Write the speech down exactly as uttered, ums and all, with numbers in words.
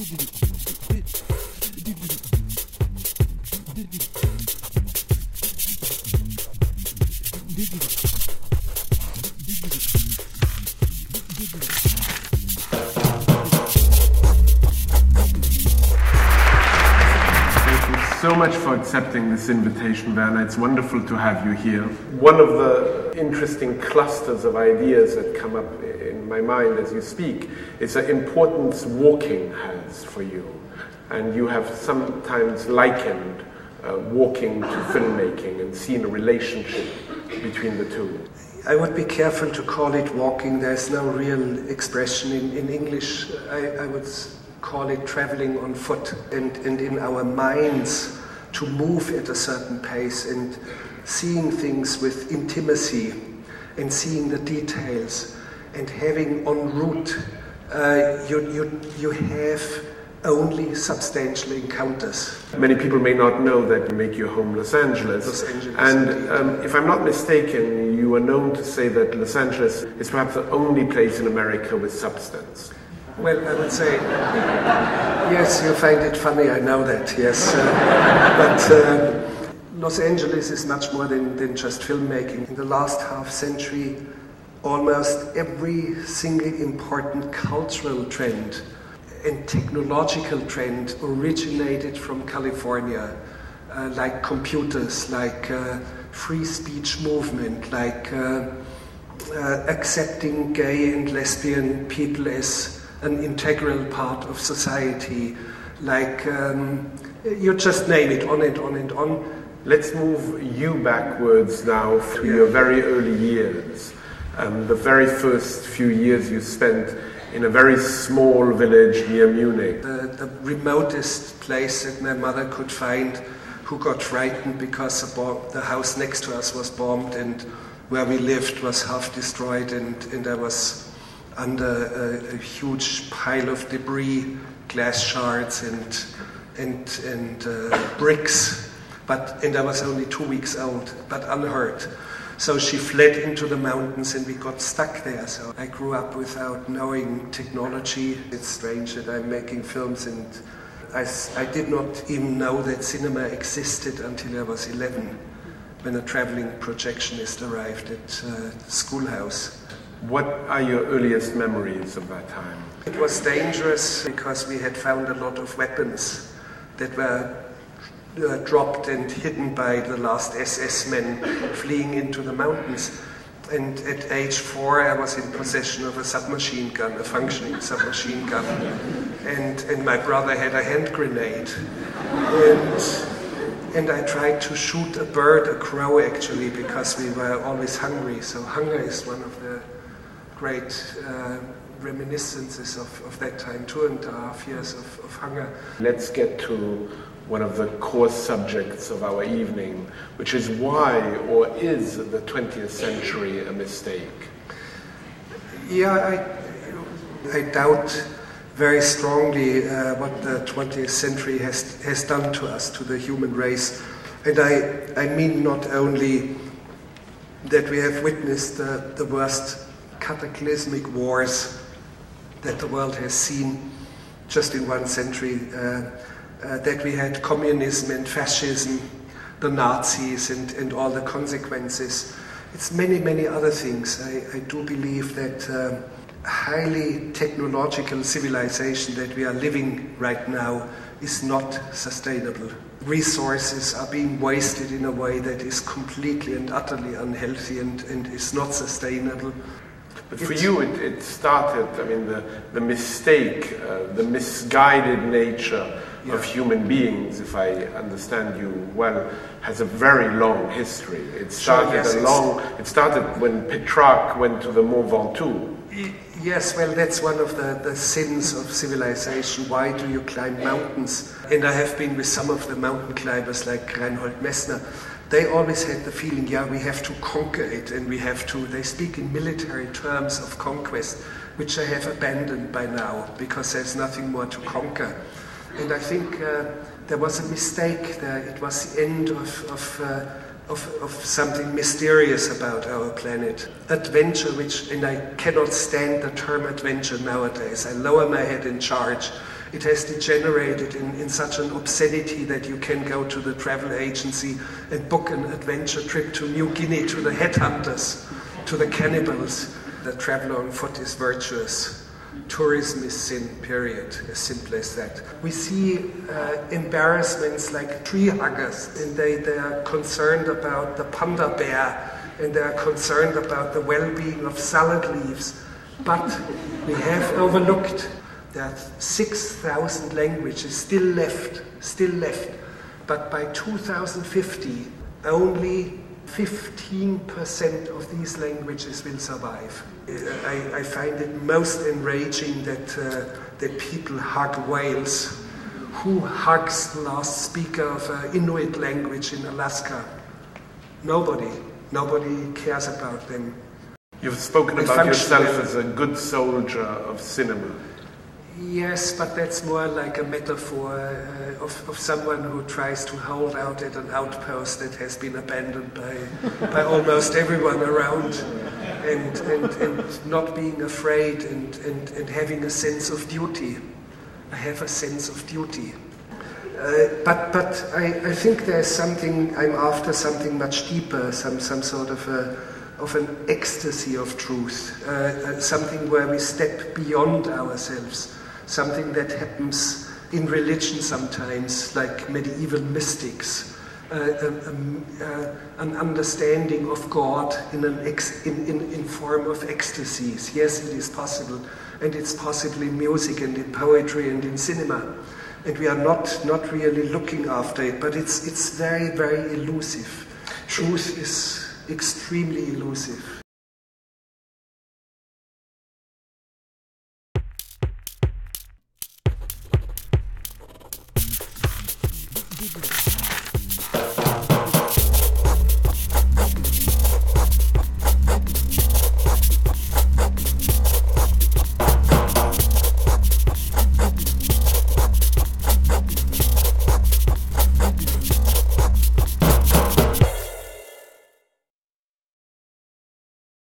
So much for accepting this invitation, Werner. It's wonderful to have you here. One of the interesting clusters of ideas that come up in my mind as you speak is the importance walking has for you. And you have sometimes likened uh, walking to filmmaking and seen a relationship between the two. I would be careful to call it walking. There's no real expression in, in English. I, I would call it traveling on foot, and, and in our minds to move at a certain pace and seeing things with intimacy and seeing the details and having en route, uh, you, you, you have only substantial encounters. Many people may not know that you make your home Los Angeles. Los Angeles and um, if I'm not mistaken, you are known to say that Los Angeles is perhaps the only place in America with substance. Well, I would say, yes, you find it funny, I know that, yes. Uh, but uh, Los Angeles is much more than, than just filmmaking. In the last half century, almost every single important cultural trend and technological trend originated from California, uh, like computers, like uh, free speech movement, like uh, uh, accepting gay and lesbian people as an integral part of society, like um, you just name it, on and on and on. Let's move you backwards now to yeah. your very early years. Um, the very first few years you spent in a very small village near Munich. The, the remotest place that my mother could find, who got frightened because the, bo- the house next to us was bombed and where we lived was half destroyed, and, and I was under a, a huge pile of debris, glass shards and and and uh, bricks. But and I was only two weeks old, but unhurt. So she fled into the mountains, and we got stuck there. So I grew up without knowing technology. It's strange that I'm making films, and I, I did not even know that cinema existed until I was eleven, when a traveling projectionist arrived at uh, the schoolhouse. What are your earliest memories of that time? It was dangerous because we had found a lot of weapons that were uh, dropped and hidden by the last S S men fleeing into the mountains. And at age four, I was in possession of a submachine gun, a functioning submachine gun. And, and my brother had a hand grenade. And, And I tried to shoot a bird, a crow actually, because we were always hungry. So hunger is one of the great uh, reminiscences of, of that time, two and a half years of, of hunger. Let's get to one of the core subjects of our evening, which is why or is the twentieth century a mistake? Yeah, I, I doubt very strongly uh, what the twentieth century has has done to us, to the human race. And I, I mean not only that we have witnessed uh, the worst cataclysmic wars that the world has seen just in one century, uh, uh, that we had communism and fascism, the Nazis and, and all the consequences. It's many, many other things. I, I do believe that um, highly technological civilization that we are living right now is not sustainable. Resources are being wasted in a way that is completely and utterly unhealthy and, and is not sustainable. But for it's, you, it, it started, I mean, the, the mistake, uh, the misguided nature yeah. of human beings, if I understand you well, has a very long history. It started sure, yes, a long, it started when Petrarch went to the Mont Ventoux. Yes, well, that's one of the, the sins of civilization. Why do you climb mountains? And I have been with some of the mountain climbers like Reinhold Messner. They always had the feeling, yeah, we have to conquer it and we have to... They speak in military terms of conquest, which I have abandoned by now because there's nothing more to conquer. And I think uh, there was a mistake there. It was the end of... of uh, Of, of something mysterious about our planet. Adventure, which, and I cannot stand the term adventure nowadays. I lower my head in charge It has degenerated in, in such an obscenity that you can go to the travel agency and book an adventure trip to New Guinea, to the headhunters, to the cannibals. The traveler on foot is virtuous. Tourism is sin, period, as simple as that. We see uh, embarrassments like tree huggers, and they, they are concerned about the panda bear, and they are concerned about the well-being of salad leaves. But we have overlooked that six thousand languages still left, still left. But by two thousand fifty, only fifteen percent of these languages will survive. I, I find it most enraging that uh, that people hug whales. Who hugs the last speaker of uh, Inuit language in Alaska? Nobody. Nobody cares about them. You've spoken about yourself as a good soldier of cinema. Yes, but that's more like a metaphor uh, of, of someone who tries to hold out at an outpost that has been abandoned by by almost everyone around, and, and, and not being afraid and, and, and having a sense of duty. I have a sense of duty. Uh, but but I, I think there's something, I'm after something much deeper, some, some sort of a... of an ecstasy of truth, uh, uh, something where we step beyond ourselves, something that happens in religion sometimes, like medieval mystics, uh, um, uh, an understanding of God in an ex- in, in, in form of ecstasies. Yes, it is possible, and it's possible in music and in poetry and in cinema, and we are not, not really looking after it, but it's, it's very, very elusive. Truth is extremely elusive.